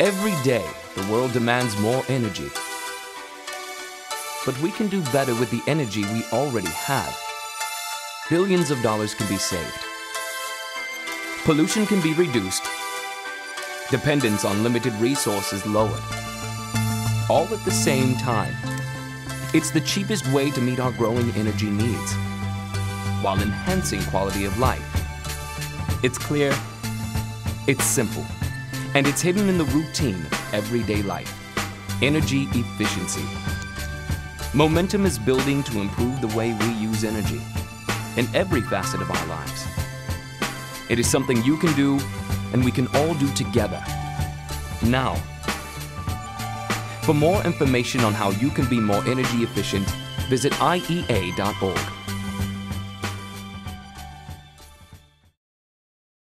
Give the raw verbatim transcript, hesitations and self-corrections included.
Every day, the world demands more energy. But we can do better with the energy we already have. Billions of dollars can be saved. Pollution can be reduced. Dependence on limited resources lowered. All at the same time. It's the cheapest way to meet our growing energy needs, while enhancing quality of life. It's clear, it's simple, and it's hidden in the routine of everyday life. Energy efficiency. Momentum is building to improve the way we use energy in every facet of our lives. It is something you can do, and we can all do together, now. For more information on how you can be more energy efficient, visit I E A dot org.